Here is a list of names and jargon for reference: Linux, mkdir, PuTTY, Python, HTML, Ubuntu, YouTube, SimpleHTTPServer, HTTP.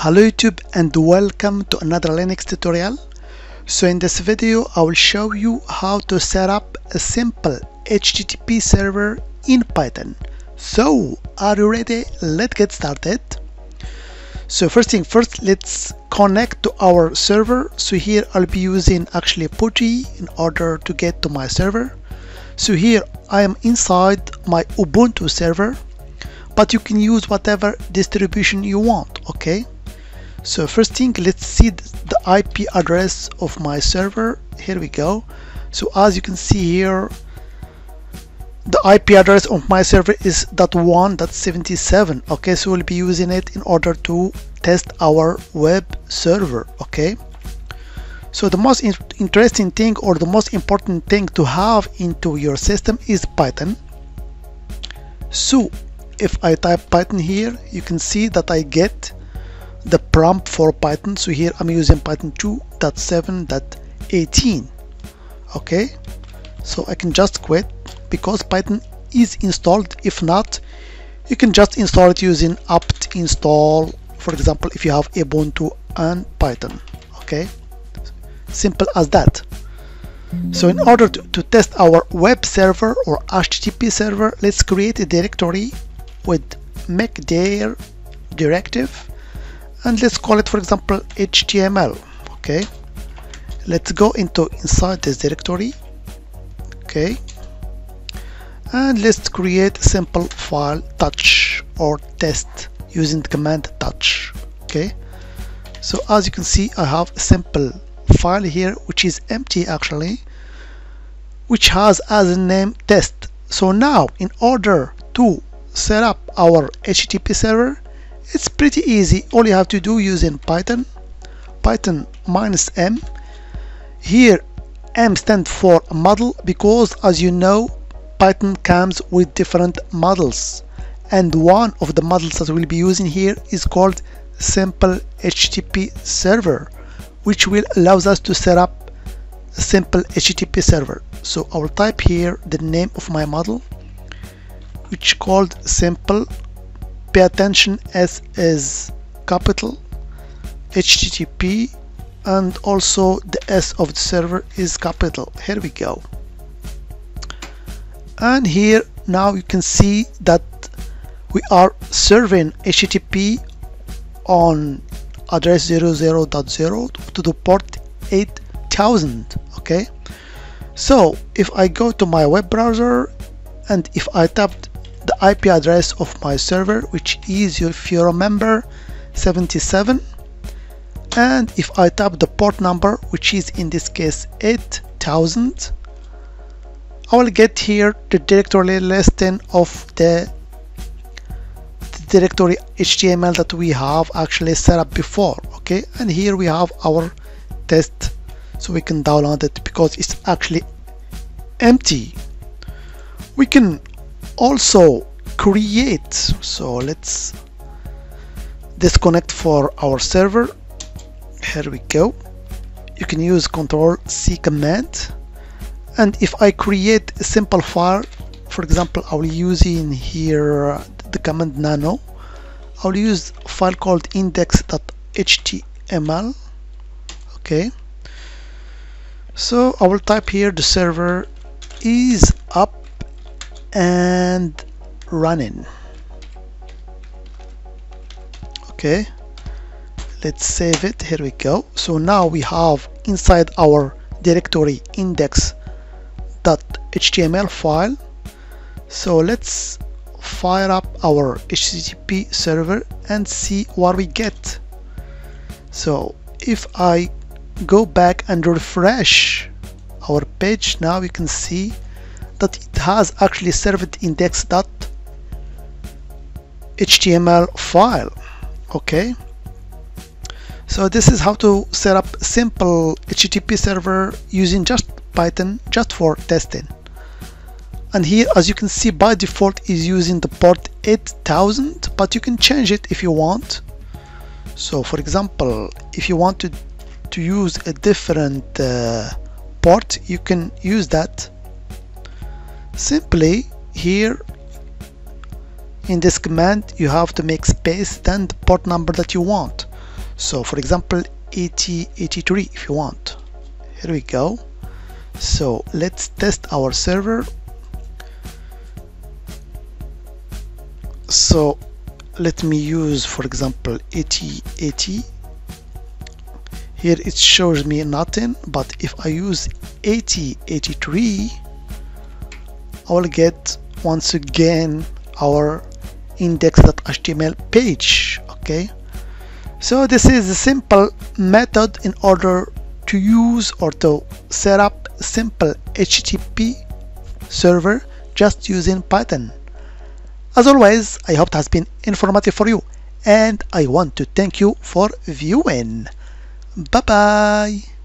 Hello YouTube and welcome to another Linux tutorial. So in this video I will show you how to set up a simple HTTP server in Python. So are you ready? Let's get started. So first thing first, let's connect to our server. So here I'll be using actually PuTTY in order to get to my server. So here I am inside my Ubuntu server, but you can use whatever distribution you want, okay? So first thing, let's see the IP address of my server. Here we go. So as you can see here, the IP address of my server is .1.77. Okay, so we'll be using it in order to test our web server. Okay. So the most interesting thing or the most important thing to have into your system is Python. So if I type Python here, you can see that I get the prompt for Python. So here I'm using Python 2.7.18. okay, so I can just quit because Python is installed. If not, you can just install it using apt install, for example, if you have Ubuntu and Python. Okay, simple as that. So in order to test our web server or HTTP server, let's create a directory with mkdir directive. And let's call it, for example, HTML. Okay, let's go inside this directory. Okay, and let's create a simple file touch or test using the command touch. Okay, so as you can see, I have a simple file here which is empty actually, which has as a name test. So now in order to set up our HTTP server, it's pretty easy. All you have to do using Python -m. Here M stands for model because, as you know, Python comes with different models, and one of the models that we'll be using here is called SimpleHTTPServer, which will allows us to set up a simple HTTP server. So I will type here the name of my model, which called simple. Pay attention, S is capital, HTTP, and also the S of the server is capital. Here we go. And here now you can see that we are serving HTTP on address 00.0 to the port 8000. Okay, so if I go to my web browser and if I tapped the IP address of my server, which is, if you remember, 77, and if I tap the port number, which is in this case 8000, I will get here the directory listing of the directory HTML that we have actually set up before. Okay, and here we have our test, so we can download it because it's actually empty. We can also create, so let's disconnect for our server. Here we go. You can use Ctrl+C command, and if I create a simple file, for example, I will use in here the command nano. I will use a file called index.html. okay, so I will type here the server is up and running. Okay, let's save it. Here we go. So now we have inside our directory index.html file. So let's fire up our HTTP server and see what we get. So if I go back and refresh our page, now you can see that it has actually served index.html file. Okay, so this is how to set up simple HTTP server using just Python, just for testing. And here, as you can see, by default is using the port 8000, but you can change it if you want. So for example, if you want to use a different port, you can use that. Simply here in this command you have to make space, then the port number that you want. So for example 8083 if you want. Here we go. So let's test our server. So let me use for example 8080. Here it shows me nothing, but if I use 8083 I will get once again our index.html page. Okay, so this is a simple method in order to use or to set up simple HTTP server just using Python. As always, I hope it has been informative for you, and I want to thank you for viewing. Bye bye.